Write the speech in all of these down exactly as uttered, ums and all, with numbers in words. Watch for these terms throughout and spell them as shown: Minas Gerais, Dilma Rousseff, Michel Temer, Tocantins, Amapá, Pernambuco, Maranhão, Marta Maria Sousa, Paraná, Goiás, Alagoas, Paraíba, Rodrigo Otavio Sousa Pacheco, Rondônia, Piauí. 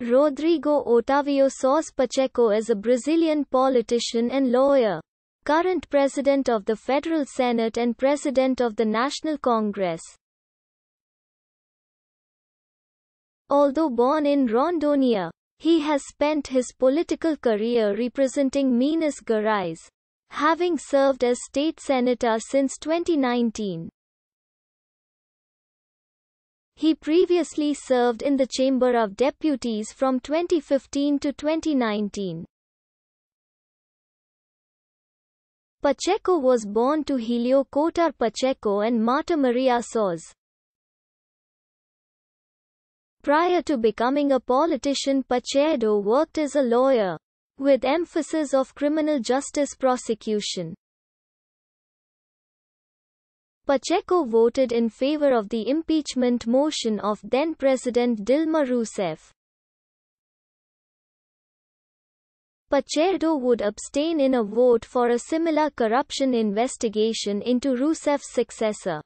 Rodrigo Otavio Sousa Pacheco is a Brazilian politician and lawyer, current President of the Federal Senate and President of the National Congress. Although born in Rondônia, he has spent his political career representing Minas Gerais, having served as state senator since twenty nineteen. He previously served in the Chamber of Deputies from twenty fifteen to twenty nineteen. Pacheco was born to Helio Cotar Pacheco and Marta Maria Sousa. Prior to becoming a politician, Pacheco worked as a lawyer, with emphasis of criminal justice prosecution. Pacheco voted in favor of the impeachment motion of then-President Dilma Rousseff. Pacheco would abstain in a vote for a similar corruption investigation into Rousseff's successor,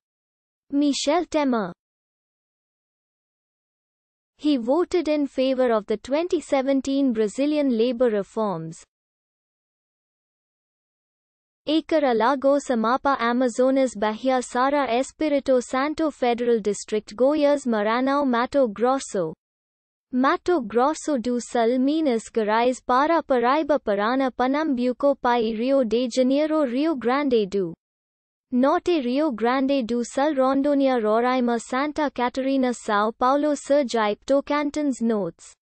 Michel Temer. He voted in favor of the twenty seventeen Brazilian labor reforms. Acre Alagoas Amapá Amazonas Bahia Sara Espírito Santo Federal District Goiás Maranhão Mato Grosso Mato Grosso do Sul Minas Gerais Pará Paraíba Paraná Pernambuco Piauí Rio de Janeiro Rio Grande do Norte Rio Grande do Sul Rondônia Roraima Santa Catarina São Paulo Sergipe Tocantins Notes